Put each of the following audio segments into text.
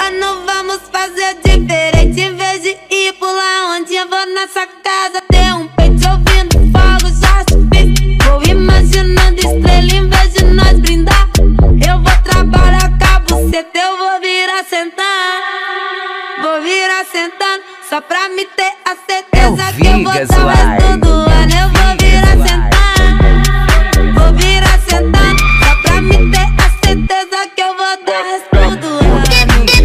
Ano, vamos fazer diferente. Em vez de ir pular onde eu vou na sua casa, ter um peito ouvindo fogo, já subi. Vou imaginando estrela em vez de nós brindar. Eu vou trabalhar com a buceta, eu vou virar sentando. Vou virar sentando, só pra me ter a certeza que eu vou dar mais tudo. Eu vou virar sentando, vou virar sentando, só pra me ter a certeza que eu vou dar tudo.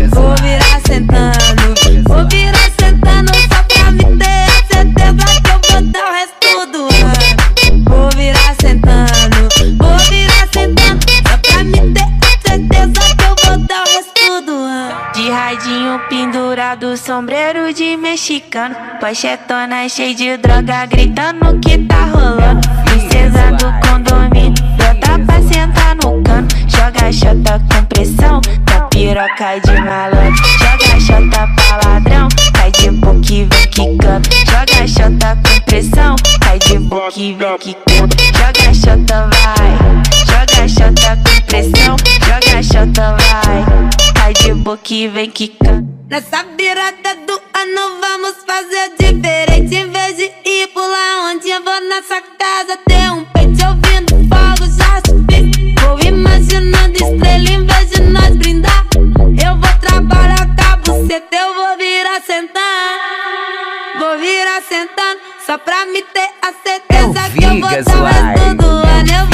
Vou virar sentando, vou virar sentando, só pra me ter a certeza que eu vou dar o resto do ano. Vou virar sentando, só pra me ter a certeza que eu vou dar o resto do ano. De radinho pendurado, sombreiro de mexicano, pochetona cheia de droga, gritando que tá rolando. Princesa do condomínio, brota pra sentar no cano, joga xota com pressão. Piroca de malandro, joga xota pra ladrão, cai de boca e vem quicando. Joga xota com pressão, cai de boca e vem quicando. Joga xota vai, joga xota com pressão, joga xota vai, cai de boca e vem quicando. Nessa virada do ano vamos fazer diferente. Em vez de ir pular onde eu vou na sua casa, ter um peito ouvindo fogo, já subi. Vou imaginando estrela em vez de nós brindar. Eu vou trabalhar com a buceta, eu vou virar sentando. Vou virar sentando, só pra me ter a certeza que eu vou dar o resto do ano. Eu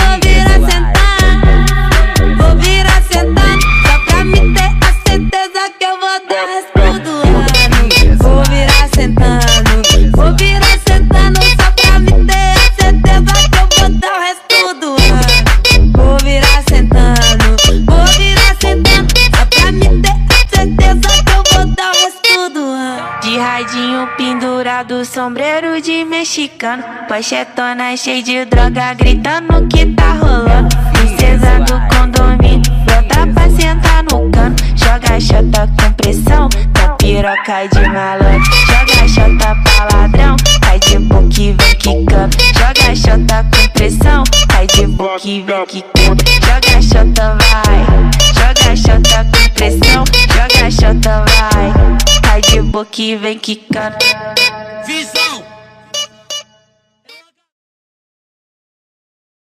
vou virar sentando, vou virar sentando, só pra me ter a certeza que eu vou dar o resto do ano. Vou virar sentando, só pra me ter a certeza que eu vou dar o resto do ano. Vou virar sentando, vou virar sentando, de radinho pendurado, sombreiro de mexicano, pochetona cheia de droga, gritando que tá rolando. Princesa do condomínio, brota pra sentar no cano, joga xota com pressão, tá piroca de malandro, joga xota pra ladrão, cai de boca e vem quicando. Joga xota com pressão, cai de boca e vem quicando. Joga xota vai, joga xota com pressão, joga xota vai, cai de boca e vem quicando.